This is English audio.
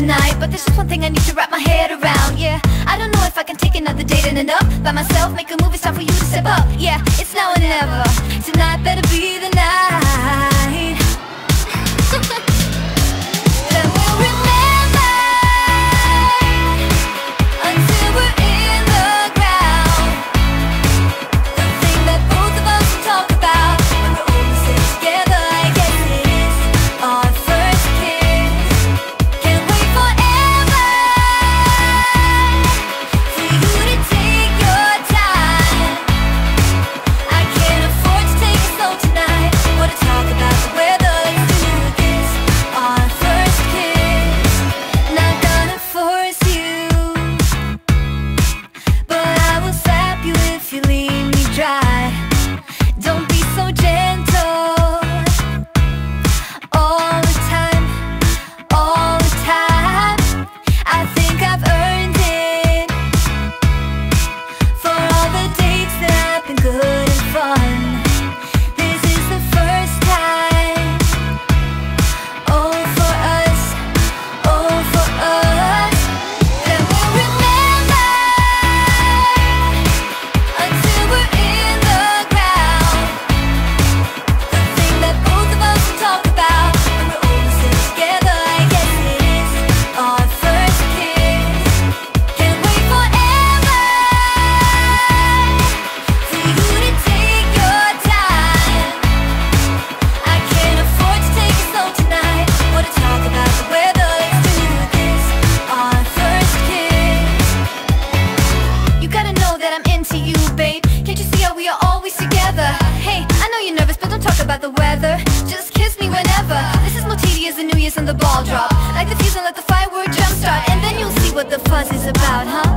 tonight, but there's just one thing I need to wrap my head around. Yeah, I don't know if I can take another date and end up by myself. Make a move, it's time for you to step up. Yeah, it's now and never. Tonight better be the night. That we'll remember until we're in the ground. The thing that both of us talk about when we're all sitting together. I guess it is our first kiss. Can't wait forever for you to take your time. I can't afford to take it slow tonight. Wanna talk about the weather? Let's do this, our first kiss. Not gonna force you, but I will slap you if you leave me dry. Don't be so gentle all the time, all the time. I think I've earned it for all the dates that have been good and fun. This is the first time, oh for us, oh for us. That we'll remember until we're in the ground. The thing that both of us talk about when we're all sitting together. I guess it is our first kiss. Can't wait forever for you to take your time. I can't afford to take it slow tonight. Wanna talk about the weather? Let's do this, our first kiss. You gotta know that I'm into you, babe. Can't you see how we are always together? Hey, I know you're nervous, but don't talk about the weather. Just kiss me whenever. This is Motiti as the New Year's and the ball drop. Like the fuse and let the firework jump start, and then you'll see what the fuss is about, huh?